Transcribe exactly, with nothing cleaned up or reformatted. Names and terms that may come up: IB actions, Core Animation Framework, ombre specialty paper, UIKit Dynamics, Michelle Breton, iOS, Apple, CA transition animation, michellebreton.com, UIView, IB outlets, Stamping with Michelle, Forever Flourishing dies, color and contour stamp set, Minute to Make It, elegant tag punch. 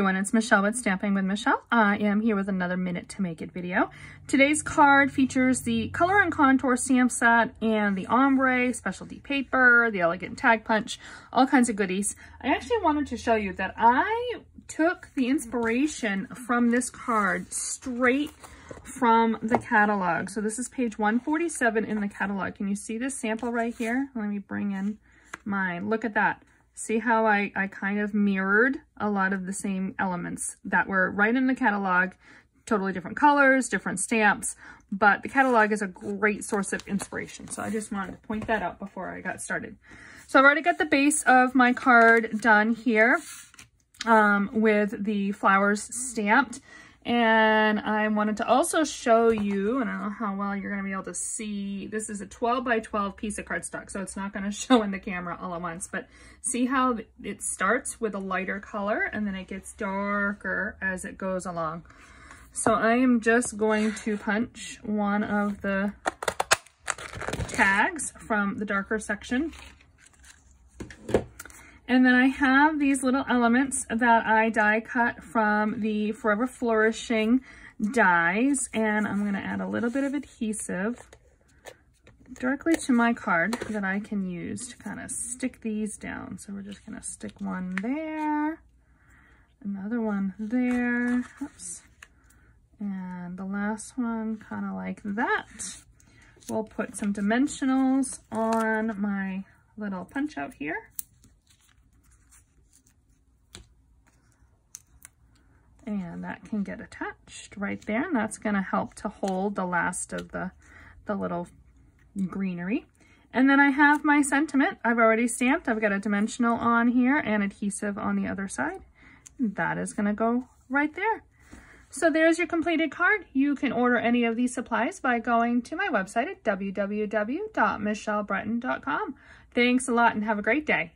everyone, it's Michelle with Stamping with Michelle. I am here with another Minute to Make It video. Today's card features the color and contour stamp set and the ombre specialty paper, the elegant tag punch, all kinds of goodies. I actually wanted to show you that I took the inspiration from this card straight from the catalog. So this is page one forty-seven in the catalog. Can you see this sample right here? Let me bring in mine. Look at that. See how I, I kind of mirrored a lot of the same elements that were right in the catalog, totally different colors, different stamps, but the catalog is a great source of inspiration. So I just wanted to point that out before I got started. So I've already got the base of my card done here um, with the flowers stamped. And I wanted to also show you, and I don't know how well you're going to be able to see, this is a twelve by twelve piece of cardstock, so it's not going to show in the camera all at once, but see how it starts with a lighter color and then it gets darker as it goes along. So I am just going to punch one of the tags from the darker section. And then I have these little elements that I die cut from the Forever Flourishing dies. And I'm going to add a little bit of adhesive directly to my card that I can use to kind of stick these down. So we're just going to stick one there, another one there, oops, and the last one kind of like that. We'll put some dimensionals on my little punch out here. And that can get attached right there, and that's going to help to hold the last of the, the little greenery. And then I have my sentiment. I've already stamped. I've got a dimensional on here and adhesive on the other side. That is going to go right there. So there's your completed card. You can order any of these supplies by going to my website at w w w dot michelle breton dot com. Thanks a lot and have a great day.